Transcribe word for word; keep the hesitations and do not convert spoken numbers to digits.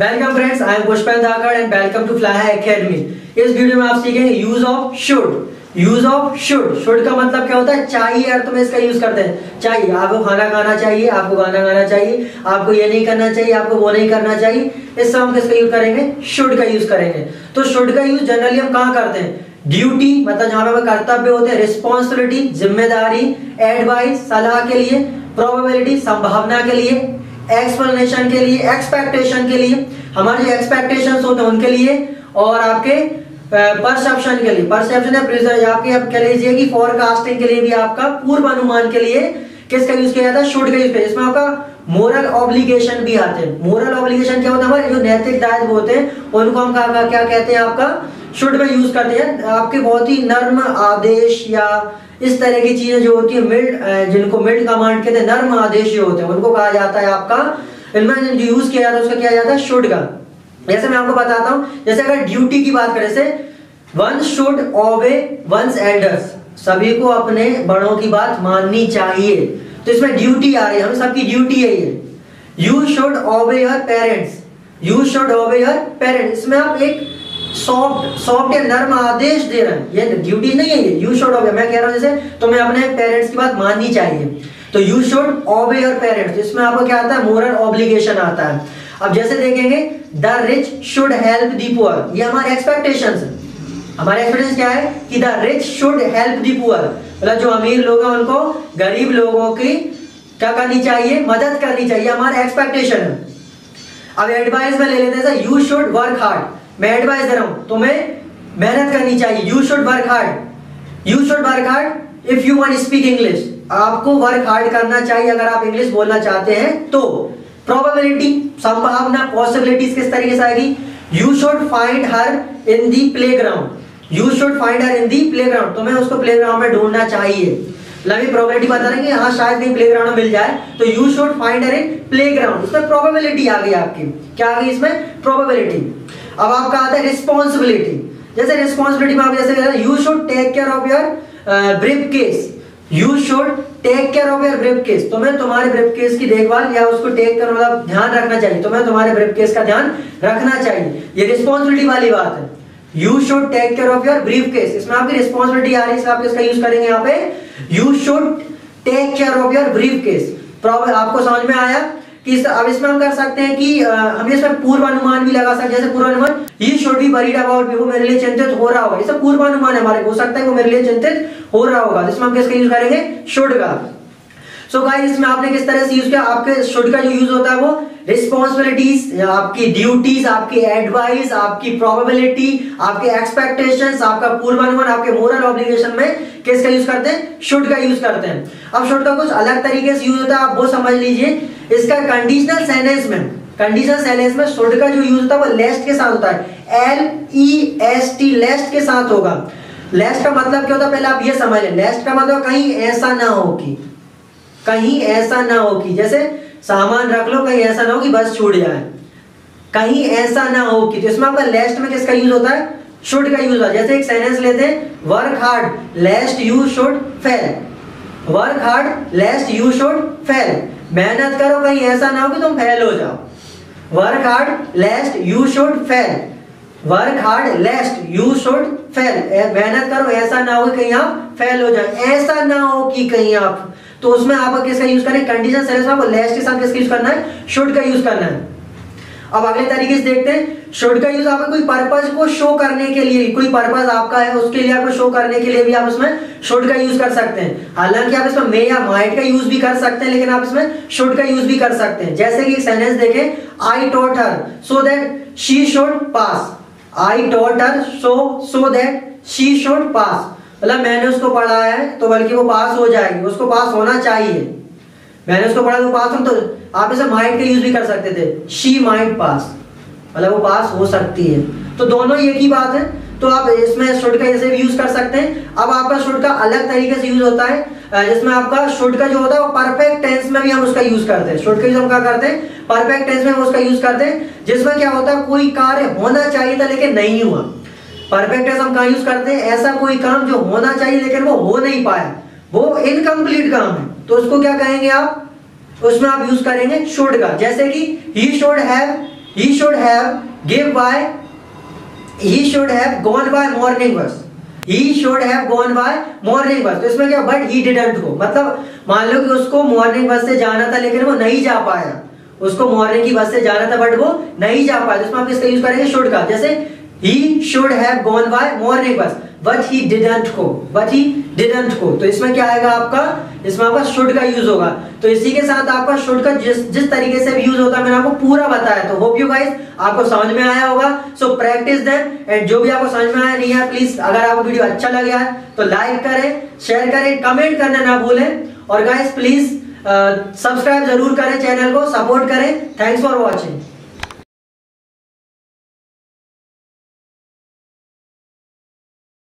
Welcome friends, I am Pushpendra Dhakad and welcome to Fly High Academy. इस video में आप सीखेंगे use of should. Use of should should का मतलब क्या होता है? चाहिए अर्थ में इसका यूज करते हैं। चाहिए, आपको खाना खाना चाहिए, आपको गाना गाना चाहिए, आपको ये नहीं करना चाहिए, आपको वो नहीं करना चाहिए, इस सब हम किसका यूज करेंगे? शुड का यूज करेंगे। तो शुड का यूज जनरली हम कहाँ करते हैं? ड्यूटी मतलब जहां पर कर्तव्य होते हैं, रिस्पॉन्सिबिलिटी जिम्मेदारी, एडवाइस सलाह के लिए, प्रोबेबिलिटी संभावना के लिए, एक्सप्लेनेशन के लिए, एक्सपेक्टेशन के लिए, हमारे जो एक्सपेक्टेशंस होते हैं उनके लिए, और आपके परसेप्शन के लिए, परसेप्शन या आपके आप कह लीजिए कि फोरकास्टिंग के लिए भी, आपका पूर्व अनुमान के लिए किसका यूज किया जाता है? शुड का यूज किया। इसमें आपका मोरल ऑब्लिगेशन भी आते हैं। मोरल ऑब्लिगेशन क्या होता है? हमारे जो नैतिक दायित्व होते हैं उनको हम क्या क्या कहते हैं? आपका शुड में यूज करते हैं। आपके बहुत ही नर्म आदेश या इस तरह की चीजें जो होती है, मिल्ड, जिनको मिल्ड कमांड कहते हैं, नर्म आदेश जो होते हैं उनको कहा जाता है आपका, इनमें जो यूज किया जाता है उसका किया जाता है शुड का। जैसे मैं आपको बताता हूँ, जैसे अगर ड्यूटी की बात करें, जैसे one should obey one's elders, सभी को अपने बड़ों की बात माननी चाहिए, तो इसमें ड्यूटी आ रही है, हम सबकी ड्यूटी है ये। You should obey your parents, you should obey your parents, इसमें आप एक सॉफ्ट सॉफ्ट या नर्म आदेश दे रहे हैं, ये ड्यूटी नहीं है, ये यू शुड ओबे। मैं कह रहा हूं जैसे तुम्हें तो अपने पेरेंट्स की बात माननी चाहिए, तो you should obey your parents, इसमें आपको क्या आता है? मोरल ऑब्लिगेशन आता है। अब जैसे देखेंगे the rich should help the poor, ये हमारे एक्सपेक्टेशंस है। हमारे एक्सपेक्टेशन क्या है? कि the rich should help the poor, मतलब जो अमीर लोग हैं उनको गरीब लोगों की क्या करनी चाहिए? मदद करनी चाहिए, हमारा एक्सपेक्टेशन है। अब एडवाइस में ले लेते हैं, यू शुड वर्क हार्ड, मैं एडवाइस दे रहा हूं, तुम्हें मेहनत करनी चाहिए, you should work hard, you should work hard if you want to speak English, आपको वर्क हार्ड करना चाहिए अगर आप इंग्लिश बोलना चाहते हैं तो। प्रोबेबिलिटी संभावना पॉसिबिलिटीज किस तरीके से आएगी? You should find her in the playground, you should find her in the playground, तुम्हें उसको प्लेग्राउंड में ढूंढना चाहिए। लवी प्रोबेबिलिटी बता रहे हैं कि हाँ शायद नहीं प्लेग्राउंड में मिल जाए, तो you should find her in playground, उसमें प्रोबेबिलिटी आ गई आपकी। क्या आ गई इसमें? प्रोबेबिलिटी। अब आपका आता है रिस्पॉन्सिबिलिटी, जैसे रिस्पॉन्सिबिलिटी में आप जैसे you should take care of your briefcase, you should take care of your briefcase, तुम्हें तुम्हारे ब्रीफ केस की देखभाल या उसको टेक कर मतलब ध्यान रखना चाहिए, तुम्हें तुम्हारे ब्रीफ केस का ध्यान रखना चाहिए, ये रिस्पॉन्सिबिलिटी वाली बात है। You should take care of your briefcase, इसमें आपकी रिस्पॉन्सिबिलिटी आ रही है, आप इसका यूज करेंगे यहाँ पे, you should take care of your briefcase. आपको समझ में आया? इस, अब इसमें हम कर सकते हैं कि आ, हम इसमें पूर्व अनुमान भी लगा सकते हैं, जैसे पूर्व अनुमान ये शुड बी वरीड अबाउट, वो मेरे लिए चिंतित हो रहा होगा, इससे पूर्व अनुमान हमारे हो सकता है वो मेरे लिए चिंतित हो रहा होगा, जिसमें हम किसका यूज करेंगे? शुड का। सो गाइस, इसमें आपने किस तरह से यूज किया? आपके शुड का जो यूज होता है वो रिस्पॉन्सिबिलिटीज, आपकी ड्यूटीज, आपकी एडवाइस, आपकी प्रोबेबिलिटी, आपके एक्सपेक्टेशंस, आपका पूर्वानुमान, आपके मोरल ऑब्लिगेशन में किसका यूज करते हैं? शुड का यूज करते हैं। अब शुड का कुछ अलग तरीके से यूज होता है, आप वो समझ लीजिए। इसका कंडीशनल सेंटेंस में, कंडीशनल सेंटेंस में शुड का जो यूज होता है वो लेस्ट के साथ होता है, L E S T, least के साथ होगा। लेस्ट का मतलब क्या होता है? पहले आप ये समझ लें, लेस्ट का मतलब कहीं ऐसा ना हो कि, कहीं ऐसा ना हो कि, जैसे सामान रख लो कहीं ऐसा ना हो कि बस छूट जाए, कहीं ऐसा ना हो कि, तो इसमें आपका लेस्ट में किसका यूज होता है? शुड का यूज होता है। जैसे एक सेंटेंस लेते हैं, work hard lest you should fail, work hard lest you should fail, मेहनत करो कहीं ऐसा ना हो कि तुम फेल हो जाओ, work hard lest you should fail, work hard lest you should fail, मेहनत करो ऐसा ना हो कि कहीं आप फेल हो जाओ, ऐसा ना हो कि कहीं आप, तो उसमें आप किसका यूज करें? कंडीशन सेंटेंस में आपको लेस्ट के साथ किसका यूज करना है? शुड का यूज करना है। अब अगले तरीके से देखते हैं, शुड का यूज आपका कोई पर्पस को शो करने के लिए, कोई पर्पस आपका है उसके लिए, आपको शो करने के लिए भी आप उसमें शुड का यूज कर सकते हैं। हालांकि आप इसमें मे या माइट का यूज भी कर सकते हैं, लेकिन आप इसमें शुड का यूज भी कर सकते हैं। जैसे कि एक सेंटेंस देखें, I taught her so that she should pass, I taught her so so that she should pass, मतलब मैंने उसको पढ़ा है तो बल्कि वो पास हो जाएगी, उसको पास होना चाहिए, मैंने उसको पढ़ा तो पास हो, तो आप इसे माइट का यूज भी कर सकते थे, शी माइट पास, मतलब वो पास हो सकती है, तो दोनों एक ही बात है, तो आप इसमें शुड का ऐसे भी यूज कर सकते हैं। अब आपका शुड का अलग तरीके से यूज होता है, जिसमें आपका शुड का जो होता है वो परफेक्ट टेंस में भी हम उसका यूज करते हैं। शुड का यूज हम क्या करते हैं? परफेक्ट टेंस में हम उसका यूज करते हैं, जिसमें क्या होता है कोई कार्य होना चाहिए था लेकिन नहीं हुआ। परफेक्ट टेंस हम कहाँ यूज करते हैं? ऐसा कोई काम जो होना चाहिए लेकिन वो हो नहीं पाया, वो इनकम्प्लीट काम है, तो उसको क्या कहेंगे आप? उसमें आप यूज करेंगे शुड का। जैसे कि he should have he should have give by he should have gone by morning bus he should have gone by morning bus तो इसमें क्या but he didn't go मतलब मान लो कि उसको morning bus से जाना था लेकिन वो नहीं जा पाया, उसको morning की बस से जाना था बट वो नहीं जा पाया, तो इसमें आप इसका यूज करेंगे should का, जैसे he should have gone by morning bus but he didn't go but he didn't go तो इसमें क्या आएगा आपका, इसमें आपका should का यूज होगा। तो इसी के साथ आपका should का जिस जिस तरीके से भी यूज होता है मैंने आपको पूरा बताया, तो होप यू गाइस आपको समझ में आया होगा। सो प्रैक्टिस देन एंड जो भी आपको समझ में आया नहीं है प्लीज, अगर आपको वीडियो अच्छा लगा है तो लाइक करें, शेयर करें, कमेंट करना ना भूलें और गाइस प्लीज सब्सक्राइब जरूर करें चैनल को, सपोर्ट करें। Thanks for watching.